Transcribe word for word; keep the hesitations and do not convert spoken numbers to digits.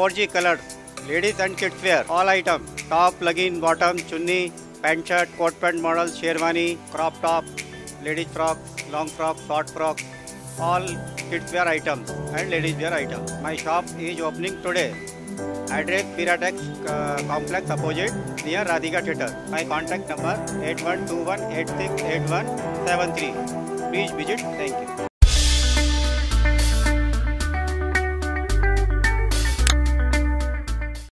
four G colored, ladies and kids wear, all items, top, plug-in, bottom, chunni, pant shirt, coat pant model, sherwani, crop top, ladies frock, long frock, short frock, all kids wear items and ladies wear items. My shop is opening today. Address Piratex uh, Complex opposite near Radhika Theater. My contact number eight one two one eight six eight one seven three. Please visit. Thank you.